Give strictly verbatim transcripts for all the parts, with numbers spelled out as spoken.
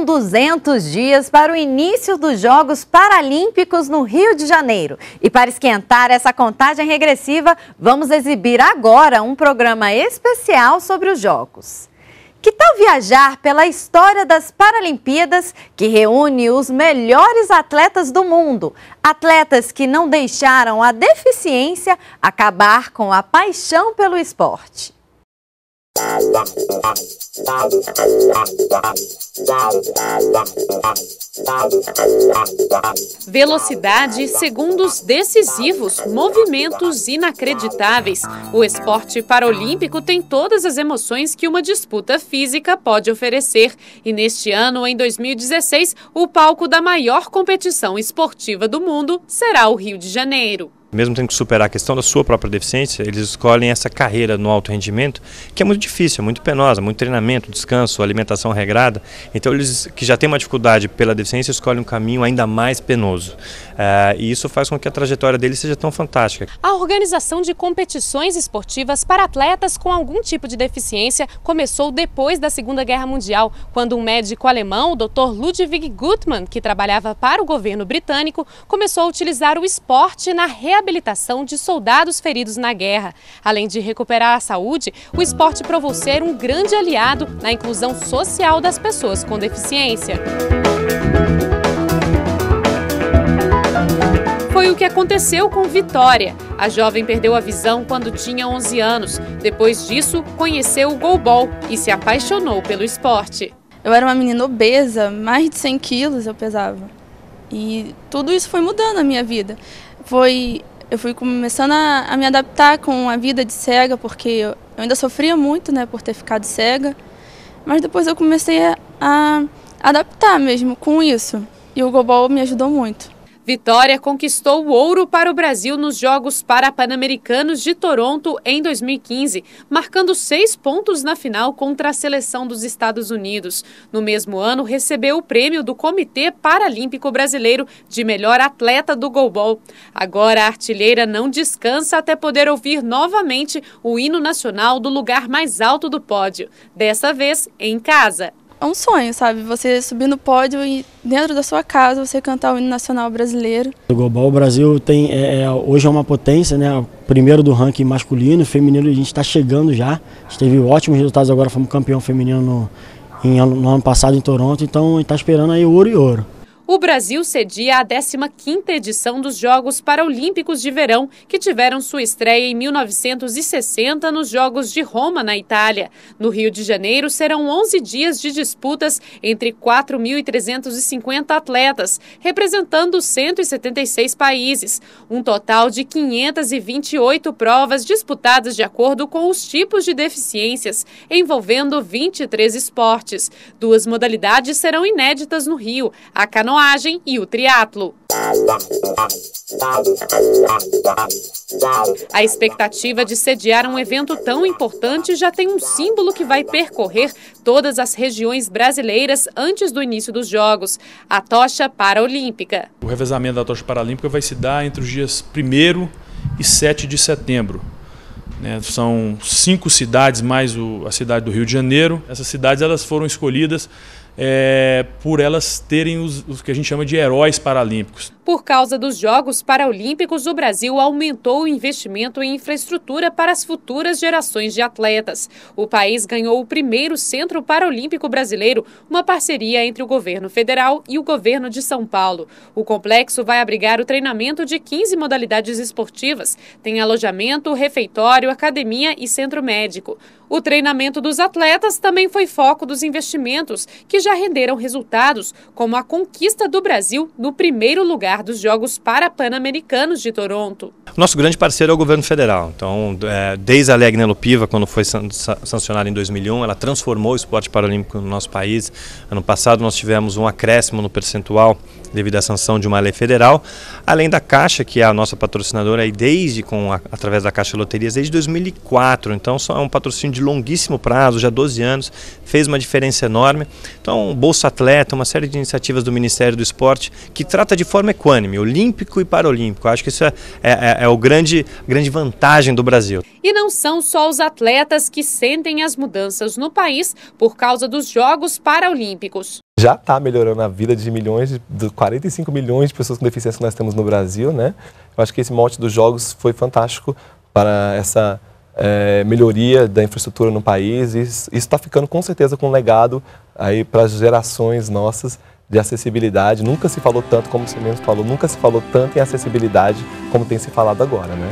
Faltam duzentos dias para o início dos Jogos Paralímpicos no Rio de Janeiro. E para esquentar essa contagem regressiva, vamos exibir agora um programa especial sobre os Jogos. Que tal viajar pela história das Paralimpíadas, que reúne os melhores atletas do mundo? Atletas que não deixaram a deficiência acabar com a paixão pelo esporte. Velocidade, segundos decisivos, movimentos inacreditáveis. O esporte paralímpico tem todas as emoções que uma disputa física pode oferecer. E neste ano, em dois mil e dezesseis, o palco da maior competição esportiva do mundo será o Rio de Janeiro. Mesmo tendo que superar a questão da sua própria deficiência, eles escolhem essa carreira no alto rendimento, que é muito difícil, é muito penosa, muito treinamento, descanso, alimentação regrada. Então eles, que já têm uma dificuldade pela deficiência, escolhem um caminho ainda mais penoso. Uh, e isso faz com que a trajetória deles seja tão fantástica. A organização de competições esportivas para atletas com algum tipo de deficiência começou depois da Segunda Guerra Mundial, quando um médico alemão, o doutor Ludwig Gutmann, que trabalhava para o governo britânico, começou a utilizar o esporte na realização habilitação de soldados feridos na guerra. Além de recuperar a saúde, o esporte provou ser um grande aliado na inclusão social das pessoas com deficiência. Foi o que aconteceu com Vitória. A jovem perdeu a visão quando tinha onze anos. Depois disso, conheceu o goalball e se apaixonou pelo esporte. Eu era uma menina obesa, mais de cem quilos eu pesava. E tudo isso foi mudando a minha vida. Foi... Eu fui começando a, a me adaptar com a vida de cega, porque eu ainda sofria muito, né, por ter ficado cega. Mas depois eu comecei a, a adaptar mesmo com isso. E o goalball me ajudou muito. Vitória conquistou o ouro para o Brasil nos Jogos Parapan-Americanos de Toronto em dois mil e quinze, marcando seis pontos na final contra a seleção dos Estados Unidos. No mesmo ano, recebeu o prêmio do Comitê Paralímpico Brasileiro de melhor atleta do goalball. Agora, a artilheira não descansa até poder ouvir novamente o hino nacional do lugar mais alto do pódio, dessa vez em casa. É um sonho, sabe? Você subir no pódio e dentro da sua casa você cantar o hino nacional brasileiro. O goalball, o Brasil tem, é, hoje é uma potência, né? Primeiro do ranking masculino, feminino a gente está chegando já. A gente teve ótimos resultados agora, fomos campeão feminino no, em, no ano passado em Toronto, então a gente está esperando aí ouro e ouro. O Brasil cedia a décima quinta edição dos Jogos Paralímpicos de Verão, que tiveram sua estreia em mil novecentos e sessenta nos Jogos de Roma, na Itália. No Rio de Janeiro, serão onze dias de disputas entre quatro mil trezentos e cinquenta atletas, representando cento e setenta e seis países. Um total de quinhentas e vinte e oito provas disputadas de acordo com os tipos de deficiências, envolvendo vinte e três esportes. Duas modalidades serão inéditas no Rio, a canoagem e o triatlo. A expectativa de sediar um evento tão importante já tem um símbolo que vai percorrer todas as regiões brasileiras antes do início dos Jogos, a Tocha Paralímpica. O revezamento da Tocha Paralímpica vai se dar entre os dias primeiro e sete de setembro. São cinco cidades mais a cidade do Rio de Janeiro. Essas cidades elas foram escolhidas É, por elas terem os, os que a gente chama de heróis paralímpicos. Por causa dos Jogos Paralímpicos, o Brasil aumentou o investimento em infraestrutura para as futuras gerações de atletas. O país ganhou o primeiro Centro Paralímpico Brasileiro, uma parceria entre o governo federal e o governo de São Paulo. O complexo vai abrigar o treinamento de quinze modalidades esportivas. Tem alojamento, refeitório, academia e centro médico. O treinamento dos atletas também foi foco dos investimentos, que já renderam resultados, como a conquista do Brasil no primeiro lugar dos Jogos Parapan-Americanos de Toronto. Nosso grande parceiro é o governo federal. Então, desde a Lei Agnelo Piva, quando foi sancionada em dois mil e um, ela transformou o esporte paralímpico no nosso país. Ano passado nós tivemos um acréscimo no percentual devido à sanção de uma lei federal, além da Caixa, que é a nossa patrocinadora aí desde com a, através da Caixa Loterias desde dois mil e quatro, então é um patrocínio de longuíssimo prazo, já doze anos, fez uma diferença enorme. Então, Bolsa Atleta, uma série de iniciativas do Ministério do Esporte que trata de forma equânime, olímpico e paralímpico. Acho que isso é, é, é o grande grande vantagem do Brasil. E não são só os atletas que sentem as mudanças no país por causa dos Jogos Paralímpicos. já está melhorando a vida de milhões, de quarenta e cinco milhões de pessoas com deficiência que nós temos no Brasil, né? Eu acho que esse mote dos Jogos foi fantástico para essa é, melhoria da infraestrutura no país. E isso está ficando, com certeza, com um legado aí para as gerações nossas de acessibilidade. Nunca se falou tanto, como você mesmo falou, nunca se falou tanto em acessibilidade como tem se falado agora, né?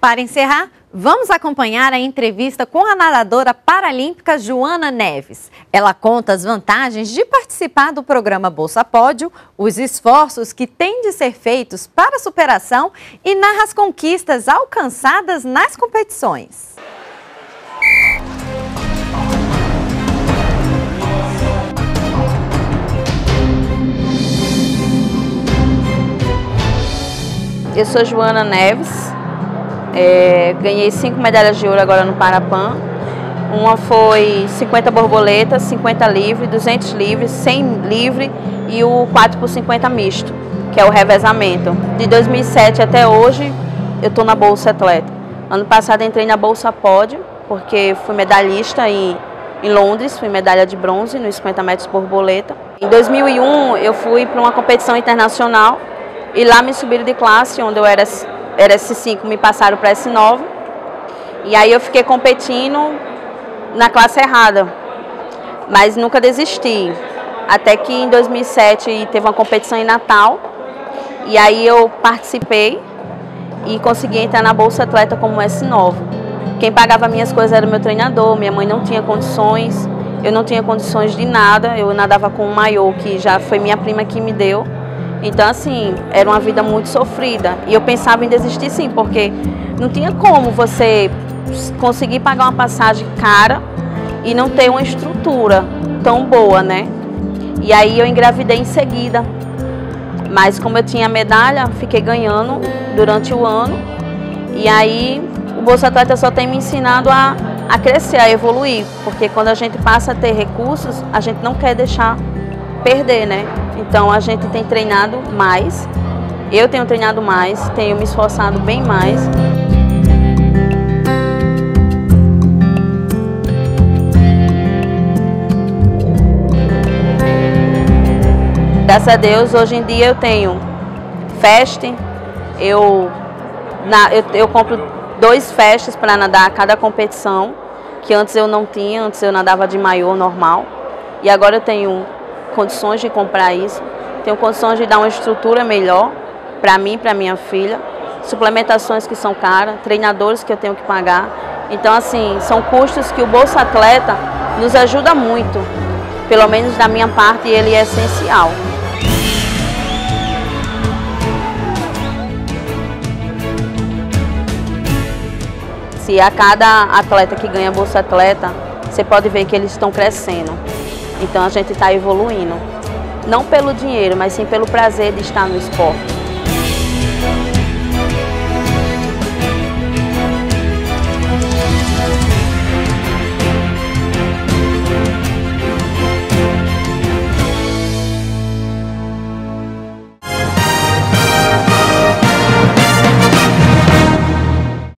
Para encerrar, vamos acompanhar a entrevista com a nadadora paralímpica Joana Neves. Ela conta as vantagens de participar do programa Bolsa Pódio, os esforços que têm de ser feitos para a superação e narra as conquistas alcançadas nas competições. Eu sou Joana Neves. É, ganhei cinco medalhas de ouro agora no Parapan. Uma foi cinquenta borboletas, cinquenta livre, duzentos livres, cem livre e o quatro por cinquenta misto, que é o revezamento. De dois mil e sete até hoje, eu estou na Bolsa Atleta. Ano passado entrei na Bolsa Pódio, porque fui medalhista em, em Londres, fui medalha de bronze nos cinquenta metros borboleta. Em dois mil e um, eu fui para uma competição internacional e lá me subiram de classe, onde eu era... Era S cinco, me passaram para S nove. E aí eu fiquei competindo na classe errada. Mas nunca desisti. Até que em dois mil e sete teve uma competição em Natal. E aí eu participei e consegui entrar na Bolsa Atleta como S nove. Quem pagava minhas coisas era o meu treinador. Minha mãe não tinha condições. Eu não tinha condições de nada. Eu nadava com um maiô que já foi minha prima que me deu. Então, assim, era uma vida muito sofrida. E eu pensava em desistir, sim, porque não tinha como você conseguir pagar uma passagem cara e não ter uma estrutura tão boa, né? E aí eu engravidei em seguida. Mas como eu tinha medalha, fiquei ganhando durante o ano. E aí o Bolsa Atleta só tem me ensinado a, a crescer, a evoluir. Porque quando a gente passa a ter recursos, a gente não quer deixar perder, né? Então a gente tem treinado mais, eu tenho treinado mais, tenho me esforçado bem mais. Graças a Deus, hoje em dia eu tenho festa, eu, eu, eu compro dois festas para nadar a cada competição, que antes eu não tinha, antes eu nadava de maiô normal, e agora eu tenho condições de comprar isso, tenho condições de dar uma estrutura melhor para mim e para minha filha, suplementações que são caras, treinadores que eu tenho que pagar. Então, assim, são custos que o Bolsa Atleta nos ajuda muito, pelo menos da minha parte, ele é essencial. Se a cada atleta que ganha Bolsa Atleta, você pode ver que eles estão crescendo. Então a gente está evoluindo, não pelo dinheiro, mas sim pelo prazer de estar no esporte.